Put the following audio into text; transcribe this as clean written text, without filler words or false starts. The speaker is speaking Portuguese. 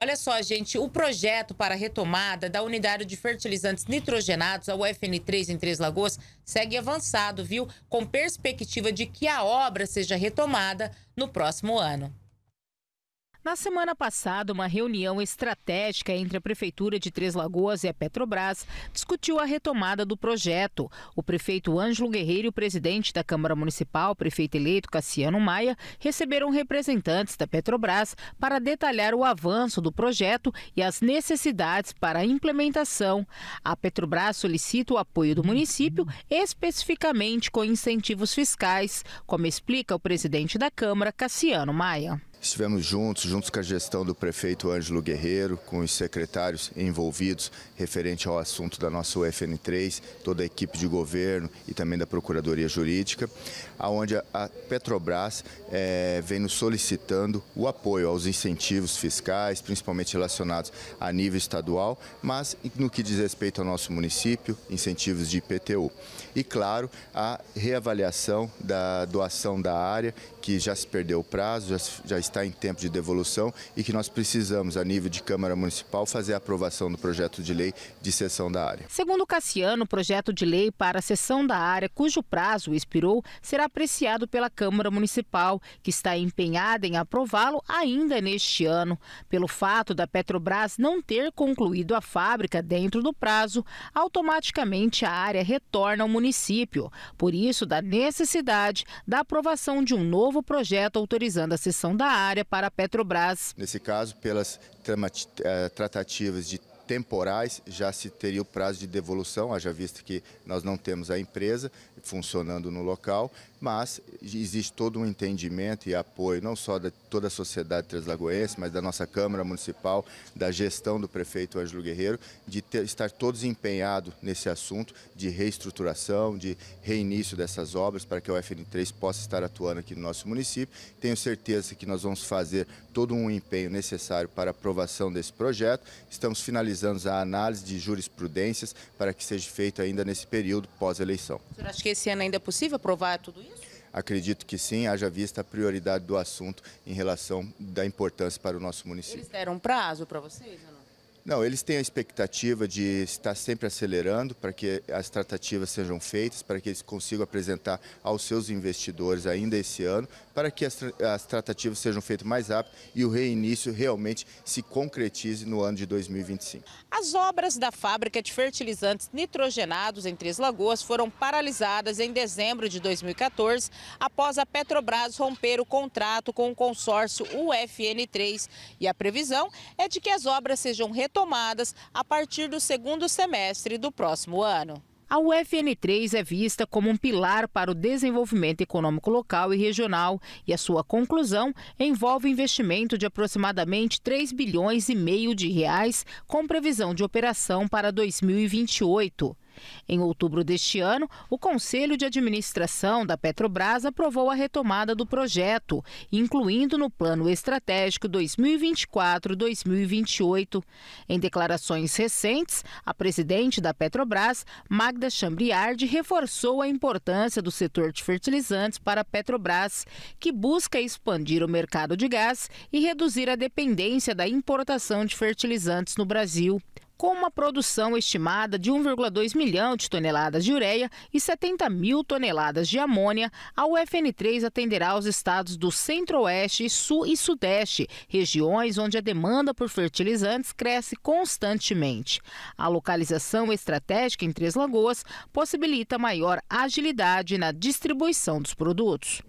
Olha só, gente, o projeto para a retomada da unidade de fertilizantes nitrogenados, a UFN3 em Três Lagoas, segue avançado, viu? Com perspectiva de que a obra seja retomada no próximo ano. Na semana passada, uma reunião estratégica entre a Prefeitura de Três Lagoas e a Petrobras discutiu a retomada do projeto. O prefeito Ângelo Guerreiro e o presidente da Câmara Municipal, prefeito eleito Cassiano Maia, receberam representantes da Petrobras para detalhar o avanço do projeto e as necessidades para a implementação. A Petrobras solicita o apoio do município, especificamente com incentivos fiscais, como explica o presidente da Câmara, Cassiano Maia. Estivemos juntos com a gestão do prefeito Ângelo Guerreiro, com os secretários envolvidos referente ao assunto da nossa UFN3, toda a equipe de governo e também da Procuradoria Jurídica, onde a Petrobras vem nos solicitando o apoio aos incentivos fiscais, principalmente relacionados a nível estadual, mas no que diz respeito ao nosso município, incentivos de IPTU. E, claro, a reavaliação da doação da área, que já se perdeu o prazo, já está em tempo de devolução e que nós precisamos, a nível de Câmara Municipal, fazer a aprovação do projeto de lei de cessão da área. Segundo Cassiano, o projeto de lei para a cessão da área, cujo prazo expirou, será apreciado pela Câmara Municipal, que está empenhada em aprová-lo ainda neste ano. Pelo fato da Petrobras não ter concluído a fábrica dentro do prazo, automaticamente a área retorna ao município. Por isso, da necessidade da aprovação de um novo projeto autorizando a cessão da área para a Petrobras. Nesse caso, pelas tratativas de temporais, já se teria o prazo de devolução, haja visto que nós não temos a empresa funcionando no local, mas existe todo um entendimento e apoio, não só de toda a sociedade treslagoense, mas da nossa Câmara Municipal, da gestão do prefeito Ângelo Guerreiro, de estar todos empenhados nesse assunto de reestruturação, de reinício dessas obras, para que a UFN3 possa estar atuando aqui no nosso município. Tenho certeza que nós vamos fazer todo um empenho necessário para a aprovação desse projeto. Estamos finalizando a análise de jurisprudências para que seja feito ainda nesse período pós-eleição. O senhor acha que esse ano ainda é possível aprovar tudo isso? Acredito que sim, haja vista a prioridade do assunto em relação da importância para o nosso município. Eles deram prazo para vocês ou não? Não, eles têm a expectativa de estar sempre acelerando para que as tratativas sejam feitas, para que eles consigam apresentar aos seus investidores ainda esse ano, para que as tratativas sejam feitas mais rápido e o reinício realmente se concretize no ano de 2025. As obras da fábrica de fertilizantes nitrogenados em Três Lagoas foram paralisadas em dezembro de 2014, após a Petrobras romper o contrato com o consórcio UFN3. E a previsão é de que as obras sejam retomadas a partir do segundo semestre do próximo ano. A UFN3 é vista como um pilar para o desenvolvimento econômico local e regional, e a sua conclusão envolve investimento de aproximadamente 3 bilhões e meio de reais, com previsão de operação para 2028. Em outubro deste ano, o Conselho de Administração da Petrobras aprovou a retomada do projeto, incluindo no Plano Estratégico 2024-2028. Em declarações recentes, a presidente da Petrobras, Magda Chambriard, reforçou a importância do setor de fertilizantes para a Petrobras, que busca expandir o mercado de gás e reduzir a dependência da importação de fertilizantes no Brasil. Com uma produção estimada de 1,2 milhão de toneladas de ureia e 70 mil toneladas de amônia, a UFN3 atenderá aos estados do Centro-Oeste, Sul e Sudeste, regiões onde a demanda por fertilizantes cresce constantemente. A localização estratégica em Três Lagoas possibilita maior agilidade na distribuição dos produtos.